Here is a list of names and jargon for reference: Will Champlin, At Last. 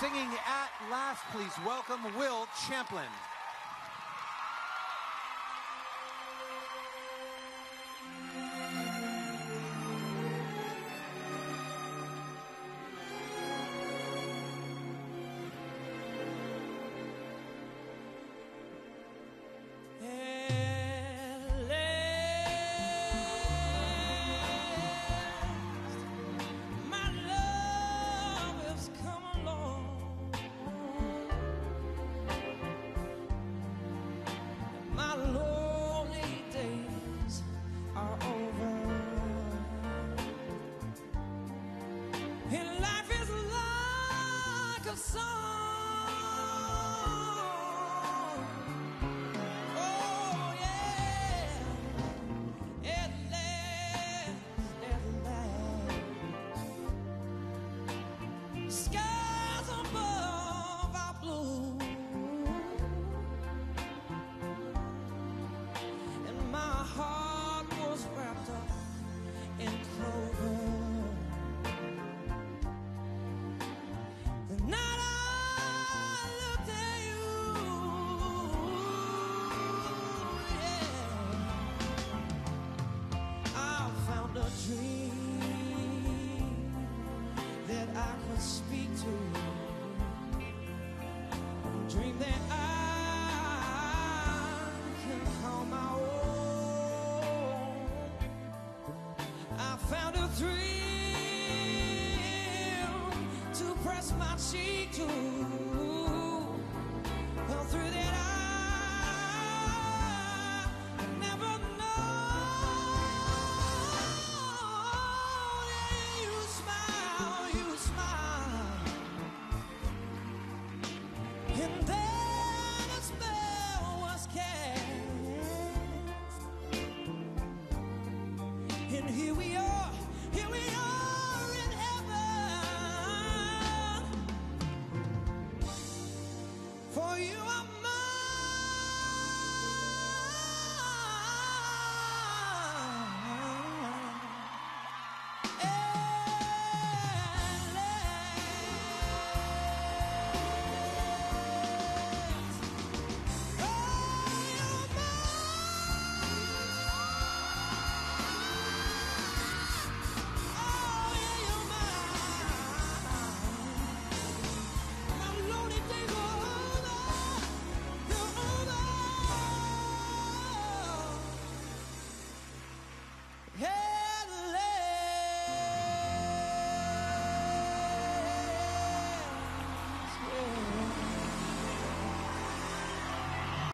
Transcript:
Singing At Last, please welcome Will Champlin. Cheek to